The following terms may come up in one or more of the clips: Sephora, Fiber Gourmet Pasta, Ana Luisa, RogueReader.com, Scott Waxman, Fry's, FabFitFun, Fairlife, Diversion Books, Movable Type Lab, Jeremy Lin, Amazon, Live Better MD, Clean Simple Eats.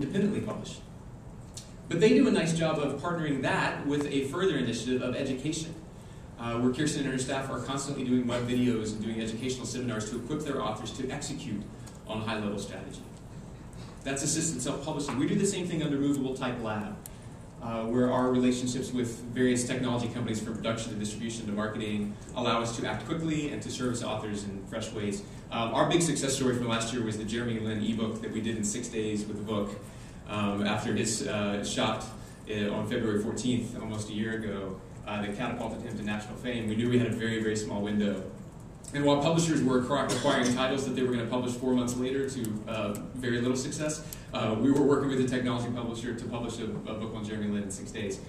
independently published. But they do a nice job of partnering that with a further initiative of education, where Kirsten and her staff are constantly doing web videos and doing educational seminars to equip their authors to execute on high-level strategy. That's assisted self-publishing. We do the same thing under Movable Type Lab, where our relationships with various technology companies from production to distribution to marketing allow us to act quickly and to service authors in fresh ways. Our big success story from last year was the Jeremy Lin ebook that we did in 6 days with the book after his shot on February 14th, almost a year ago, that catapulted him to national fame. We knew we had a very, very small window. And while publishers were acquiring titles that they were going to publish 4 months later to very little success, we were working with a technology publisher to publish a book on Jeremy Lin in 6 days,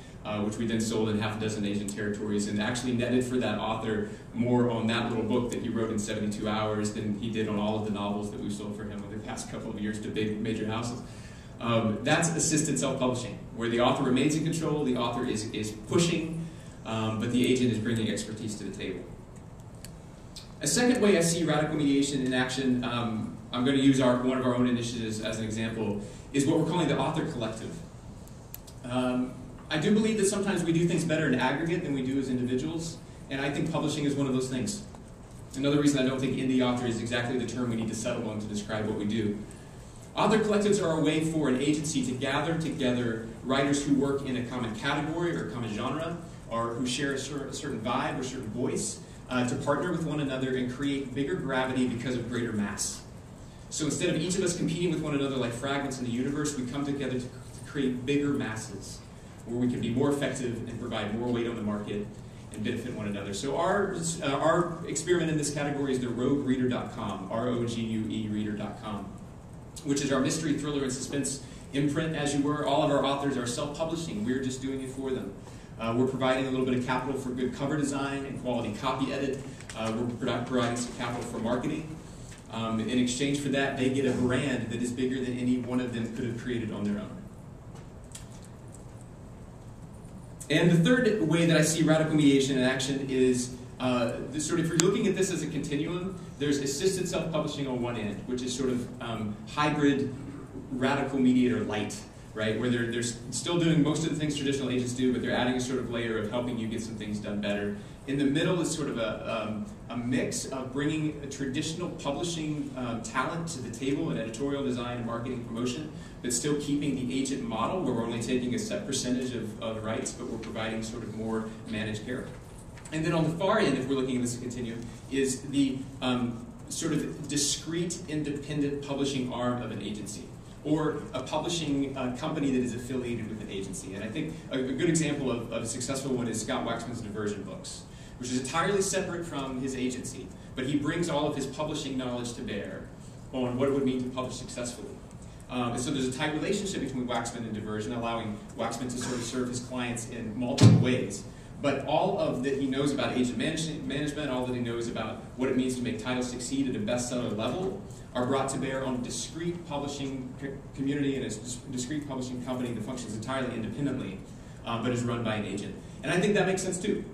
which we then sold in half a dozen Asian territories and actually netted for that author more on that little book that he wrote in 72 hours than he did on all of the novels that we've sold for him over the past couple of years to big major houses. That's assisted self-publishing, where the author remains in control, the author is pushing, but the agent is bringing expertise to the table. A second way I see radical mediation in action, I'm going to use one of our own initiatives as an example, is what we're calling the author collective. I do believe that sometimes we do things better in aggregate than we do as individuals, and I think publishing is one of those things. Another reason I don't think indie author is exactly the term we need to settle on to describe what we do. Author collectives are a way for an agency to gather together writers who work in a common category or a common genre, or who share a certain vibe or certain voice, to partner with one another and create bigger gravity because of greater mass. So instead of each of us competing with one another like fragments in the universe, we come together to create bigger masses where we can be more effective and provide more weight on the market and benefit one another. So our experiment in this category is the RogueReader.com, R-O-G-U-E reader.com, which is our mystery, thriller, and suspense imprint, as you were. All of our authors are self-publishing. We're just doing it for them. We're providing a little bit of capital for good cover design and quality copy edit. We're providing some capital for marketing. In exchange for that, they get a brand that is bigger than any one of them could have created on their own. And the third way that I see radical mediation in action is, if you're looking at this as a continuum, there's assisted self-publishing on one end, which is sort of hybrid radical mediator light. Right, where they're still doing most of the things traditional agents do, but they're adding a sort of layer of helping you get some things done better. In the middle is sort of a mix of bringing a traditional publishing talent to the table in editorial design and marketing promotion, but still keeping the agent model where we're only taking a set percentage of rights, but we're providing sort of more managed care. And then on the far end, if we're looking at this continuum, is the sort of discrete, independent publishing arm of an agency, or a publishing company that is affiliated with an agency. And I think a good example of a successful one is Scott Waxman's Diversion Books, which is entirely separate from his agency, but he brings all of his publishing knowledge to bear on what it would mean to publish successfully. And so there's a tight relationship between Waxman and Diversion, allowing Waxman to sort of serve his clients in multiple ways. But all of that he knows about agent management, all that he knows about what it means to make titles succeed at a bestseller level, are brought to bear on a discrete publishing community and a discrete publishing company that functions entirely independently, but is run by an agent. And I think that makes sense too.